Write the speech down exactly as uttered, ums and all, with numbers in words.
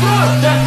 Look,